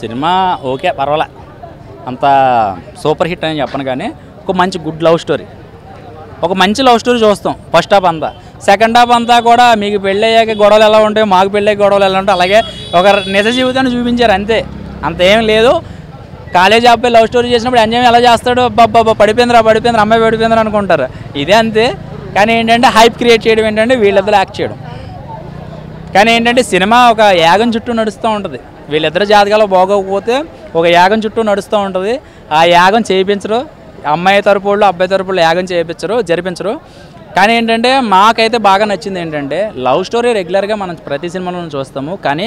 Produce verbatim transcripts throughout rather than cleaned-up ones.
Cinema okay పర్వాలా అంత super hit అని చెప్పను కానీ ఒక మంచి గుడ్ లవ్ స్టోరీ ఒక మంచి లవ్ స్టోరీ చూస్తాం ఫస్ట్ హాఫ్ అంతా సెకండ్ హాఫ్ అంతా కూడా మీకు పెళ్ళయ్యాక గొడవలు ఎలా ఉంటాయో మాకు పెళ్ళయ్యాక గొడవలు ఎలా ఉంటాయి అలాగే ఒక నిజ జీవితాన్ని చూపించారు అంతే అంతేం లేదు కాలేజ్ అబ్బాయి లవ్ స్టోరీ చేసినప్పుడు అంజం ఎలా చేస్తాడు అబ్బా పడిపోయిందిరా పడిపోయిందిరా అమ్మాయి పడిపోయిందిరా అనుకుంటారు ఇదే అంతే కానీ ఏంటంటే హైప్ క్రియేట్ చేయడం ఏంటంటే వీళ్ళిద్దరు యాక్ట్ చేయడం కానీ ఏంటంటే సినిమా ఒక యాగం చుట్టూ నడుస్తూ ఉంటుంది వీళ్ళిద్దరు జాతకాలు బాగోకపోతే ఒక యాగం చుట్టూ నడుస్తూ ఉంటుంది ఆ యాగం చేయించరు అమ్మాయి తరపు వాళ్ళు అబ్బాయి తరపు వాళ్ళు యాగం చేయించరు జరిపించరు కానీ ఏంటంటే మాకైతే బాగా నచ్చింది ఏంటంటే లవ్ స్టోరీ రెగ్యులర్గా మనం ప్రతి సినిమాలోనూ చూస్తాము కానీ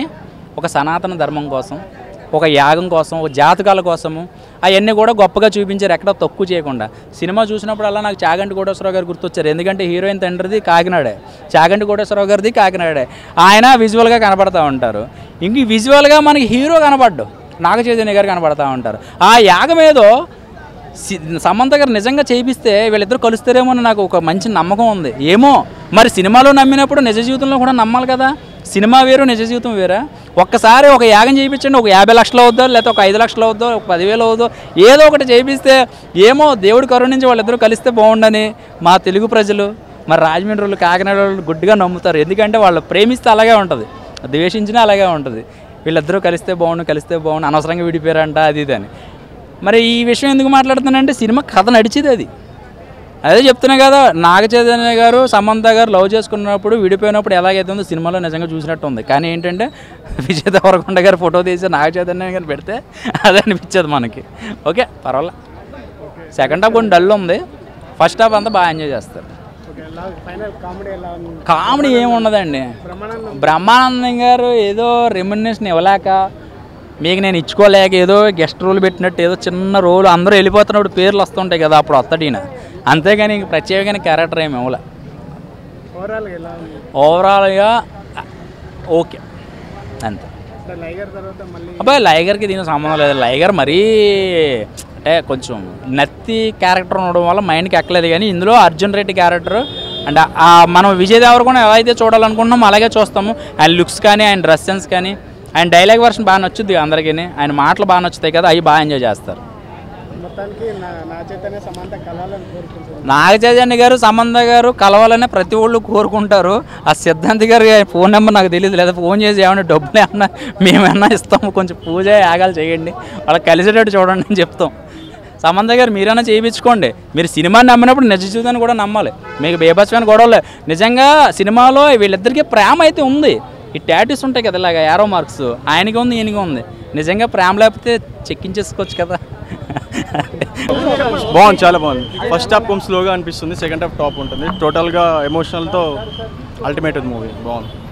ఒక సనాతన ధర్మం కోసం ఒక యాగం కోసం ఒక జాతకాల కోసము అవన్నీ కూడా గొప్పగా చూపించారు ఎక్కడ తక్కువ చేయకుండా సినిమా చూసినప్పుడు అలా నాకు చాగంటి కోటేశ్వరరావు గారు గుర్తొచ్చారు ఎందుకంటే హీరోయిన్ తండ్రిది కాకినాడే చాగంటి కోటేశ్వరరావు గారిది కాకినాడే ఆయన విజువల్గా కనబడతా ఉంటారు ఇంక విజువల్గా మనకి హీరో కనబడ్డు నాగ చైతన్య గారు కనబడతా ఉంటారు ఆ యాగం ఏదో సమంత గారు నిజంగా చేయిస్తే వీళ్ళిద్దరు కలుస్తారేమో అని నాకు ఒక మంచి నమ్మకం ఉంది ఏమో మరి సినిమాలో నమ్మినప్పుడు నిజ జీవితంలో కూడా నమ్మాలి కదా సినిమా వేరు నిజ జీవితం వేరా ఒక్కసారి ఒక యాగం చేయించండి ఒక యాభై లక్షలు అవుద్దో లేకపోతే ఒక ఐదు లక్షలు అవుద్దో ఒక పదివేలు అవుద్దో ఏదో ఒకటి చేయిస్తే ఏమో దేవుడి కరుణించి వాళ్ళిద్దరూ కలిస్తే బాగుండని మా తెలుగు ప్రజలు మరి రాజమండ్రి వాళ్ళు కాకినాడ వాళ్ళు గుడ్డుగా నమ్ముతారు ఎందుకంటే వాళ్ళు ప్రేమిస్తే అలాగే ఉంటుంది ద్వేషించినా అలాగే ఉంటుంది వీళ్ళిద్దరూ కలిస్తే బాగుండు కలిస్తే బాగుండు అనవసరంగా విడిపోయారంట అది ఇది అని మరి ఈ విషయం ఎందుకు మాట్లాడుతున్నానంటే సినిమా కథ నడిచేది అది అదే చెప్తున్నా కదా నాగ చైతన్య గారు సమంత గారు లవ్ చేసుకున్నప్పుడు విడిపోయినప్పుడు ఎలాగైతే ఉందో సినిమాలో నిజంగా చూసినట్టు ఉంది కానీ ఏంటంటే విజయ్ దేవరకొండ గారు ఫోటో తీసి నాగ చైతన్య గారు పెడితే అదే అనిపించేది మనకి ఓకే పర్వాలా సెకండ్ హాఫ్ కొంచెం డల్ ఉంది ఫస్ట్ హాఫ్ అంతా బాగా ఎంజాయ్ చేస్తారు కామెడీ ఏమున్నదండి బ్రహ్మానందం గారు ఏదో రెమ్యునరేషన్ ఇవ్వలేక మీకు నేను ఇచ్చుకోలేక ఏదో గెస్ట్ రోల్ పెట్టినట్టు ఏదో చిన్న రోల్ అందరూ వెళ్ళిపోతున్నప్పుడు పేర్లు వస్తుంటాయి కదా అప్పుడు వస్తాడీన అంతేగాని ఇంక ప్రత్యేకమైన క్యారెక్టర్ ఏమి ఇవ్వలే ఓవరాల్గా ఓకే అంతే అబ్బాయి లైగర్కి దీనికి సంబంధం లేదు లైగర్ మరీ అంటే కొంచెం నత్తి క్యారెక్టర్ ఉండడం వల్ల మైండ్కి ఎక్కలేదు కానీ ఇందులో అర్జున్ రెడ్డి క్యారెక్టర్ అంటే మనం విజయ్ దేవరకొండ ఎలా అయితే చూడాలనుకుంటున్నామో అలాగే చూస్తాము ఆయన లుక్స్ కానీ ఆయన డ్రెస్ సెన్స్ కానీ ఆయన డైలాగ్ వర్షన్ బాగా నచ్చుద్ది అందరికీ ఆయన మాటలు బాగా నచ్చుతాయి కదా అవి బాగా ఎంజాయ్ చేస్తారు నాగ చైతన్య గారు సమంత గారు కలవాలనే ప్రతి ఒళ్ళు కోరుకుంటారు ఆ సిద్ధాంతి గారు ఫోన్ నెంబర్ నాకు తెలియదు లేదా ఫోన్ చేసి ఏమన్నా డబ్బులు ఏమన్నా మేమన్నా ఇస్తాము కొంచెం పూజ యాగాలు చేయండి వాళ్ళకి కలిసేటట్టు చూడండి అని చెప్తాం సమంత గారు మీరైనా చేయించుకోండి మీరు సినిమాని నమ్మినప్పుడు నిజ జీవితాన్ని కూడా నమ్మాలి మీకు బేబస్మైన గొడవలే నిజంగా సినిమాలో వీళ్ళిద్దరికీ ప్రేమ అయితే ఉంది ఈ టాటూస్ ఉంటాయి కదా ఇలాగ యారో మార్క్స్ ఆయనకి ఉంది ఈయనకి ఉంది నిజంగా ప్రేమ లేకపోతే చెక్కించేసుకోవచ్చు కదా బాగుంది చాలా బాగుంది ఫస్ట్ హాఫ్ కొంచెం స్లోగా అనిపిస్తుంది సెకండ్ హాఫ్ టాప్ ఉంటుంది టోటల్గా ఎమోషనల్తో అల్టిమేట్ మూవీ బాగుంది.